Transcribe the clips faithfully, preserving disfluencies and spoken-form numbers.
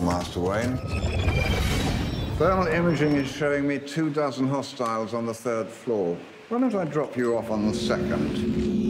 Master Wayne. Thermal imaging is showing me two dozen hostiles on the third floor. Why don't I drop you off on the second?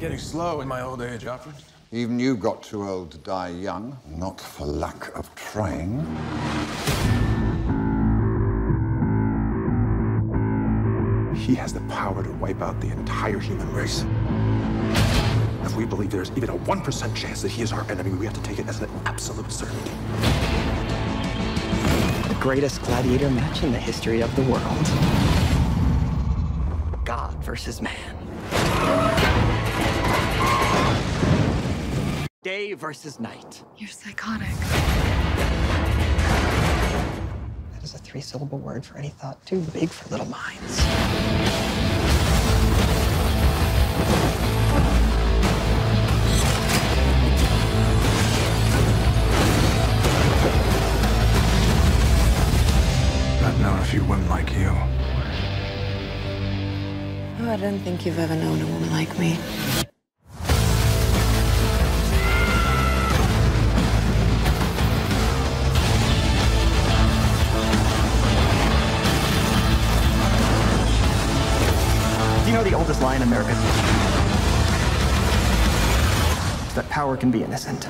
Getting slow in my old age, Alfred. Even you got too old to die young. Not for lack of trying. He has the power to wipe out the entire human race. If we believe there's even a one percent chance that he is our enemy, we have to take it as an absolute certainty. The greatest gladiator match in the history of the world. God versus man. Day versus night. You're psychotic. That is a three-syllable word for any thought too big for little minds. I've known a few women like you. Oh, I don't think you've ever known a woman like me. You know the oldest lie in America? That power can be innocent.